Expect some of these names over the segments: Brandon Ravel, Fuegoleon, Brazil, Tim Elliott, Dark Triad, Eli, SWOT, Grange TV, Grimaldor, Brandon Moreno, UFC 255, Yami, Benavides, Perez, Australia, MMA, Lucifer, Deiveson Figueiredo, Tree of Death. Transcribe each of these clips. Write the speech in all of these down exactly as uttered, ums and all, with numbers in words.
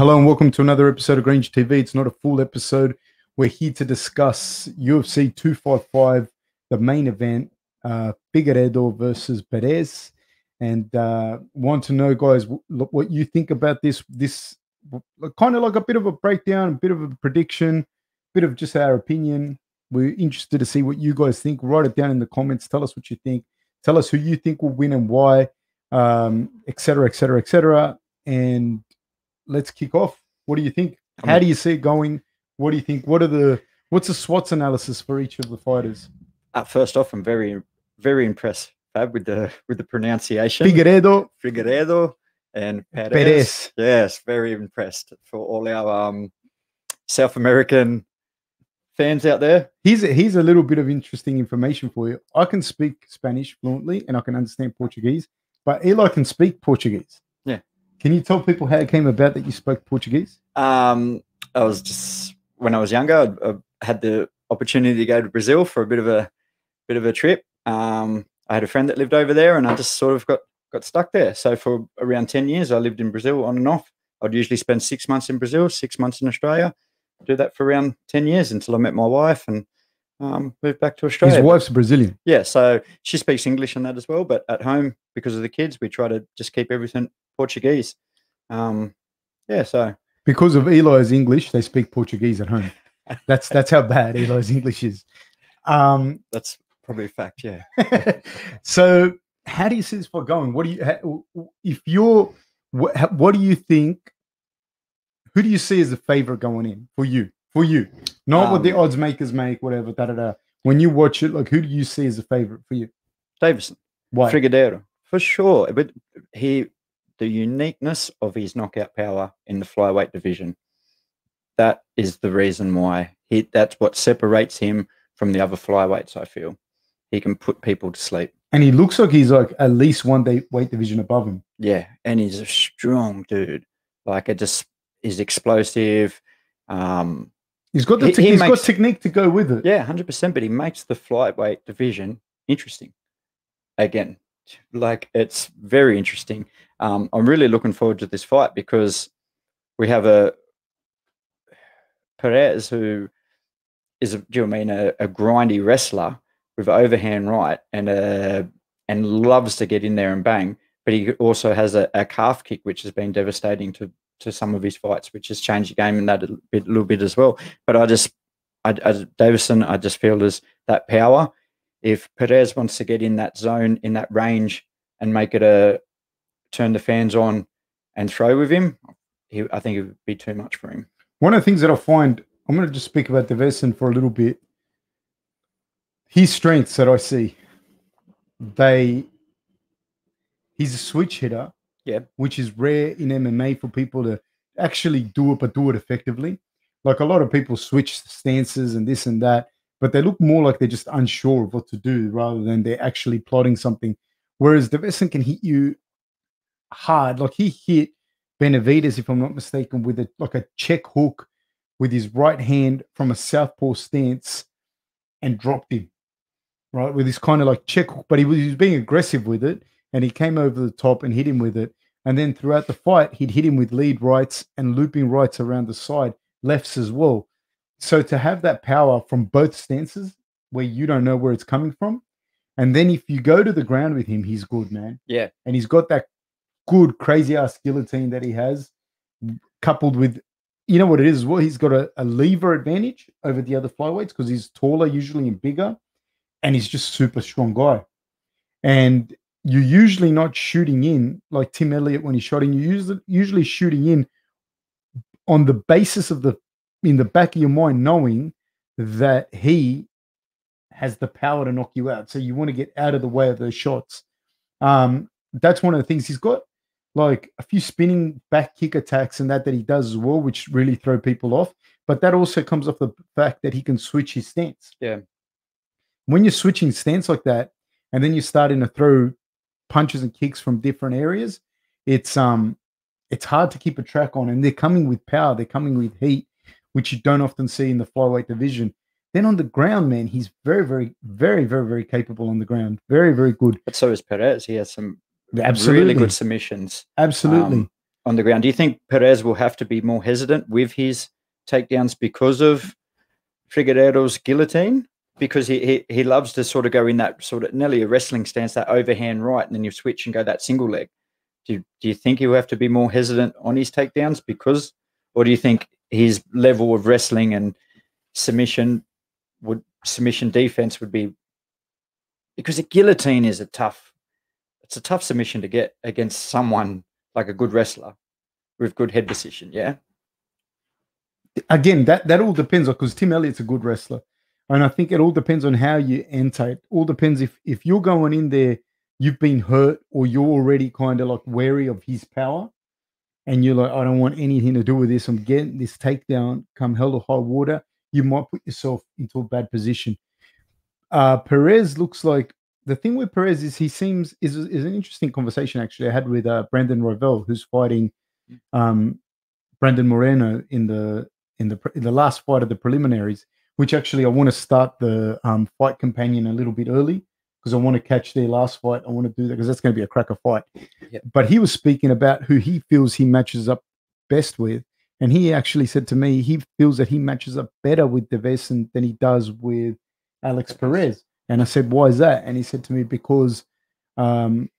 Hello and welcome to another episode of Grange T V. It's not a full episode. We're here to discuss U F C two fifty-five, the main event, uh, Figueiredo versus Perez. And uh, want to know, guys, what you think about this. This kind of like a bit of a breakdown, a bit of a prediction, a bit of just our opinion. We're interested to see what you guys think. Write it down in the comments. Tell us what you think. Tell us who you think will win and why, um, et cetera, et cetera, et cetera. And let's kick off. What do you think? How do you see it going? What do you think? What are the what's the SWOT analysis for each of the fighters? Uh, first off, I'm very, very impressed, Fab, with the with the pronunciation. Figueiredo, Figueiredo, and Perez. Perez. Yes, very impressed. For all our um, South American fans out there, here's a, here's a little bit of interesting information for you. I can speak Spanish fluently, and I can understand Portuguese, but Eli can speak Portuguese. Can you tell people how it came about that you spoke Portuguese? Um, I was just when I was younger, I, I had the opportunity to go to Brazil for a bit of a bit of a trip. Um, I had a friend that lived over there, and I just sort of got got stuck there. So for around ten years, I lived in Brazil on and off. I'd usually spend six months in Brazil, six months in Australia. I'd do that for around ten years until I met my wife and um, moved back to Australia. His wife's Brazilian, yeah, so she speaks English and that as well. But at home, because of the kids, we try to just keep everything Portuguese. Um yeah, so because of Eli's English, they speak Portuguese at home. That's that's how bad Eli's English is. Um that's probably a fact, yeah. So how do you see this fight going? What do you how, if you're what, what do you think, who do you see as the favorite going in for you for you not um, what the odds makers make, whatever, da, da, da. When you watch it, like, who do you see as a favorite for you? Deiveson Figueiredo for sure, but he the uniqueness of his knockout power in the flyweight division. That is the reason why. He, that's what separates him from the other flyweights, I feel. He can put people to sleep. And he looks like he's like at least one day weight division above him. Yeah, and he's a strong dude. Like, it just is explosive. Um, he's got the he, he he's makes, got technique to go with it. Yeah, one hundred percent, but he makes the flyweight division interesting. Again, like, it's very interesting. Um, I'm really looking forward to this fight because we have a Perez who is, a, do you mean, a, a grindy wrestler with overhand right and a, and loves to get in there and bang, but he also has a, a calf kick, which has been devastating to to some of his fights, which has changed the game in that a bit, little bit as well. But I just, I, I, Deiveson, I just feel there's that power. If Perez wants to get in that zone, in that range, and make it a turn the fans on and throw with him, he, I think it would be too much for him. One of the things that I find, I'm going to just speak about Deiveson for a little bit. His strengths that I see, they, he's a switch hitter, yeah, which is rare in M M A for people to actually do it, but do it effectively. Like, a lot of people switch stances and this and that, but they look more like they're just unsure of what to do rather than they're actually plotting something. Whereas Deiveson can hit you hard. Like, he hit Benavides, if I'm not mistaken, with a, like a check hook with his right hand from a southpaw stance and dropped him, right, with his kind of like check hook. But he was, he was being aggressive with it, and he came over the top and hit him with it. And then throughout the fight, he'd hit him with lead rights and looping rights around the side, lefts as well. So to have that power from both stances where you don't know where it's coming from, and then if you go to the ground with him, he's good, man. Yeah. And he's got that good, crazy-ass guillotine that he has, coupled with, you know what it is as well, he's got a, a lever advantage over the other flyweights because he's taller usually and bigger, and he's just super strong guy. And you're usually not shooting in, like Tim Elliott when he shot in, you're usually shooting in on the basis of the, in the back of your mind, knowing that he has the power to knock you out. So you want to get out of the way of those shots. Um, that's one of the things. He's got like a few spinning back kick attacks and that that he does as well, which really throw people off. But that also comes off the fact that he can switch his stance. Yeah. When you're switching stance like that, and then you're starting to throw punches and kicks from different areas, it's um, it's hard to keep a track on. And they're coming with power. They're coming with heat, which you don't often see in the flyweight division. Then on the ground, man, he's very, very, very, very, very capable on the ground. Very, very good. But so is Perez. He has some Absolutely. really good submissions. Absolutely. Um, on the ground. Do you think Perez will have to be more hesitant with his takedowns because of Figueiredo's guillotine? Because he, he he loves to sort of go in that sort of nearly a wrestling stance, that overhand right, and then you switch and go that single leg. Do, do you think he'll have to be more hesitant on his takedowns because, or do you think his level of wrestling and submission would submission defense would be, because a guillotine is a tough, it's a tough submission to get against someone like a good wrestler with good head position, yeah? Again, that, that all depends on, because Tim Elliott's a good wrestler. And I think it all depends on how you enter it. All depends if, if you're going in there, you've been hurt or you're already kind of like wary of his power and you're like, I don't want anything to do with this. I'm getting this takedown, come hell or high water. You might put yourself into a bad position. Uh, Perez looks like, the thing with Perez is he seems, is, is an interesting conversation actually I had with uh, Brandon Ravel, who's fighting um, Brandon Moreno in the, in, the, in the last fight of the preliminaries, which actually I want to start the um, fight companion a little bit early because I want to catch their last fight. I want to do that because that's going to be a cracker fight. Yep. But he was speaking about who he feels he matches up best with. And he actually said to me, he feels that he matches up better with Deiveson than he does with Alex Perez. And I said, why is that? And he said to me, because um,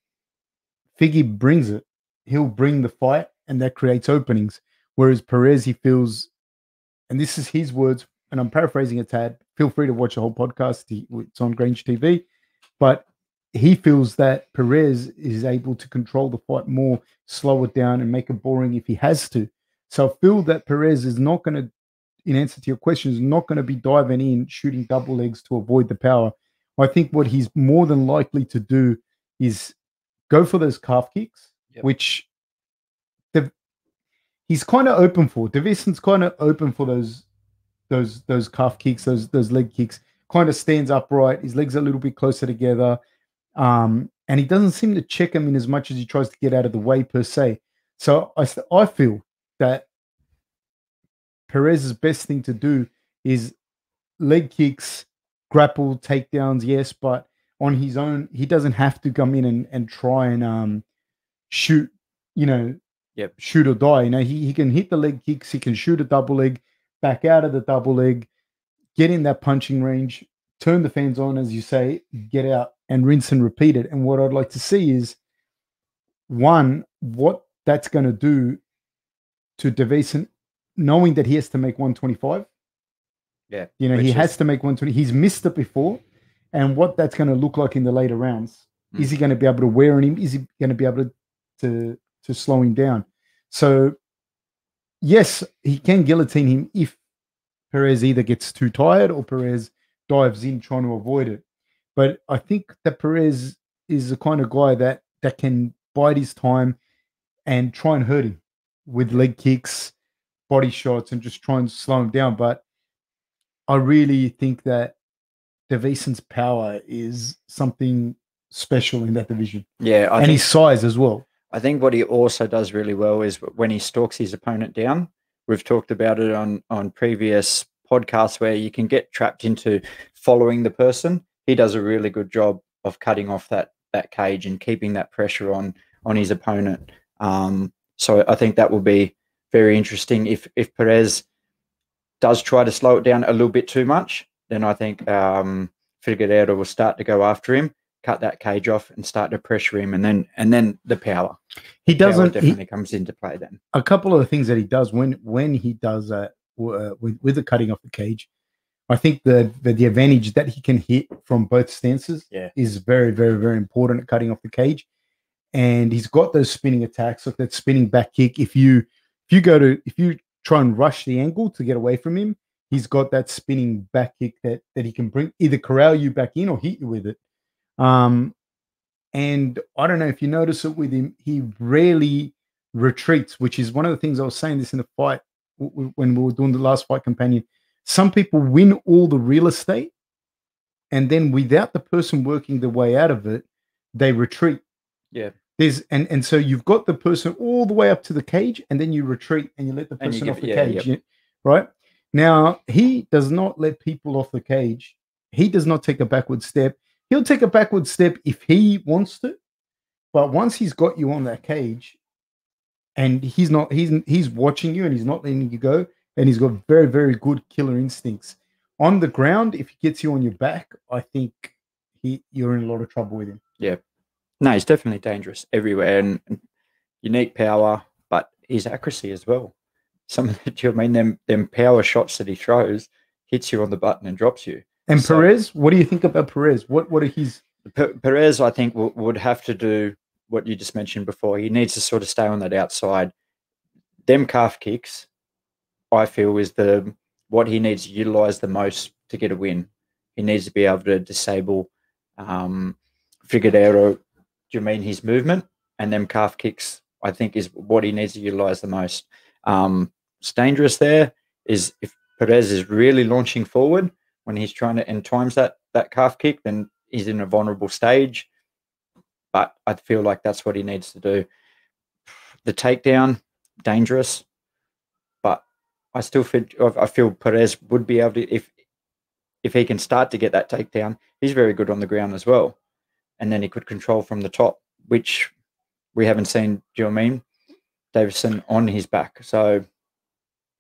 Figgy brings it. He'll bring the fight and that creates openings. Whereas Perez, he feels, and this is his words, and I'm paraphrasing a tad, feel free to watch the whole podcast. It's on Grange T V. But he feels that Perez is able to control the fight more, slow it down and make it boring if he has to. So I feel that Perez is not going to, in answer to your question, is not going to be diving in, shooting double legs to avoid the power. I think what he's more than likely to do is go for those calf kicks, yep. which the, he's kind of open for. Devison's kind of open for those those those calf kicks, those those leg kicks. Kind of stands upright. His legs are a little bit closer together. Um, and he doesn't seem to check him in as much as he tries to get out of the way per se. So I, I feel that Perez's best thing to do is leg kicks, grapple, takedowns, yes, but on his own, he doesn't have to come in and, and try and um, shoot, you know, yep. shoot or die. You know, he, he can hit the leg kicks, he can shoot a double leg, back out of the double leg, get in that punching range, turn the fans on, as you say, get out and rinse and repeat it. And what I'd like to see is, one, what that's going to do to Deiveson, knowing that he has to make one twenty-five. Yeah. You know, he is... has to make one twenty. He's missed it before. And what that's going to look like in the later rounds. Mm. Is he going to be able to wear on him? Is he going to be able to, to, to slow him down? So, yes, he can guillotine him if Perez either gets too tired or Perez dives in trying to avoid it. But I think that Perez is the kind of guy that, that can bide his time and try and hurt him with leg kicks, body shots, and just try and slow him down. But I really think that Devison's power is something special in that division. Yeah. I and think, his size as well. I think what he also does really well is when he stalks his opponent down. We've talked about it on, on previous podcasts where you can get trapped into following the person. He does a really good job of cutting off that, that cage and keeping that pressure on, on his opponent. Um, So I think that will be very interesting. If if Perez does try to slow it down a little bit too much, then I think um, Figueiredo will start to go after him, cut that cage off, and start to pressure him, and then and then the power. He doesn't power definitely he, comes into play then. A couple of the things that he does when when he does that uh, with with the cutting off the cage, I think the, the the advantage that he can hit from both stances yeah. is very very very important at cutting off the cage. And he's got those spinning attacks, like that spinning back kick. If you if you go to if you try and rush the angle to get away from him, he's got that spinning back kick that that he can bring, either corral you back in or hit you with it. Um, and I don't know if you notice it with him, he rarely retreats, which is one of the things I was saying this in the fight when we were doing the last fight companion. Some people win all the real estate, and then without the person working their way out of it, they retreat. Yeah. There's, and, and so you've got the person all the way up to the cage, and then you retreat and you let the person off the yeah, cage. Yep. Right? Now, he does not let people off the cage. He does not take a backward step. He'll take a backward step if he wants to. But once he's got you on that cage, and he's not he's he's watching you and he's not letting you go, and he's got very, very good killer instincts. On the ground, if he gets you on your back, I think he you're in a lot of trouble with him. Yeah. No, he's definitely dangerous everywhere, and, and unique power, but his accuracy as well. Some of the, I mean, them them power shots that he throws, hits you on the button and drops you. And so, Perez, what do you think about Perez? What what are his Perez, I think, w would have to do what you just mentioned before. He needs to sort of stay on that outside. Them calf kicks, I feel, is the what he needs to utilize the most to get a win. He needs to be able to disable um, Figueiredo. Do you mean his movement? And them calf kicks, I think, is what he needs to utilize the most. Um, it's dangerous there is if Perez is really launching forward when he's trying to and times that that calf kick, then he's in a vulnerable stage. But I feel like that's what he needs to do. The takedown, dangerous, but I still feel I feel Perez would be able to, if if he can start to get that takedown, he's very good on the ground as well, and then he could control from the top, which we haven't seen. Do you know what I mean? Deiveson on his back, so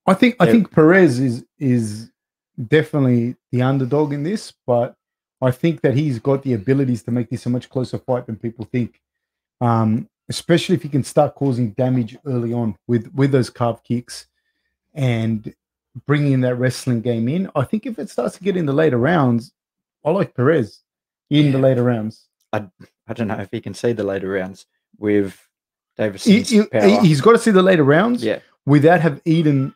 I think I think Perez is is definitely the underdog in this, but I think that he's got the abilities to make this a much closer fight than people think, um, especially if he can start causing damage early on with, with those calf kicks and bringing that wrestling game in. I think if it starts to get in the later rounds, I like Perez in yeah. the later rounds. I, I don't know if he can see the later rounds with Davison's he, he, power. He's got to see the later rounds yeah. without have eaten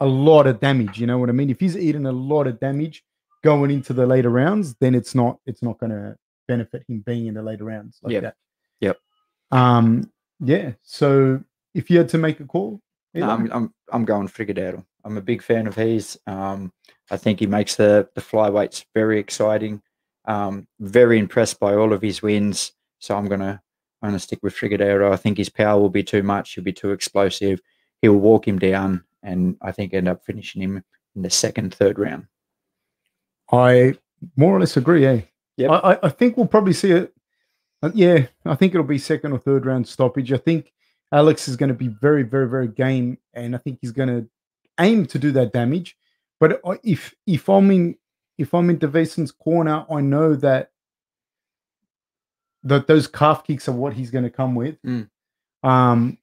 a lot of damage, you know what I mean? If he's eaten a lot of damage going into the later rounds, then it's not it's not going to benefit him being in the later rounds like yep. that. Yep. Um. Yeah. So if you had to make a call, no, I'm I'm I'm going Figueiredo. I'm a big fan of his. Um. I think he makes the the flyweights very exciting. Um. Very impressed by all of his wins. So I'm gonna I'm gonna stick with Figueiredo. I think his power will be too much. He'll be too explosive. He'll walk him down, and I think end up finishing him in the second, third round. I more or less agree, eh? Yep. I, I think we'll probably see it. Yeah, I think it'll be second or third round stoppage. I think Alex is going to be very, very, very game, and I think he's going to aim to do that damage. But if if I'm in if I'm in Devison's corner, I know that that those calf kicks are what he's going to come with. Mm. Um,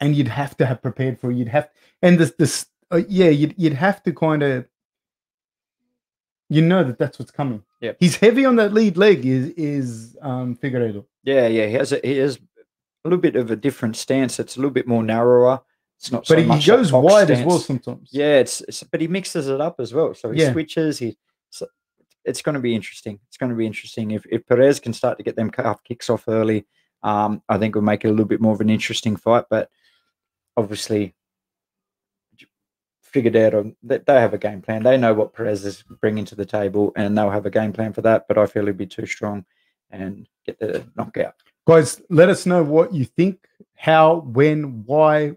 and you'd have to have prepared for it. You'd have and this this uh, yeah, you'd you'd have to kind of. You know that that's what's coming. Yeah, he's heavy on that lead leg. Is is um, Figueiredo? Yeah, yeah. He has a he has a little bit of a different stance. It's a little bit more narrower. It's not. But so he much goes wide stance. As well sometimes. Yeah, it's, it's but he mixes it up as well. So he yeah. switches. He so it's going to be interesting. It's going to be interesting if if Perez can start to get them calf kicks off early. Um, I think it'll make it a little bit more of an interesting fight. But obviously. Figured out on that they have a game plan. They know what Perez is bringing to the table, and they'll have a game plan for that. But I feel he'll be too strong and get the knockout. Guys, let us know what you think, how, when, why,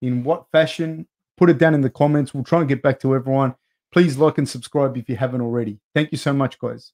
in what fashion. Put it down in the comments. We'll try and get back to everyone. Please like and subscribe if you haven't already. Thank you so much, guys.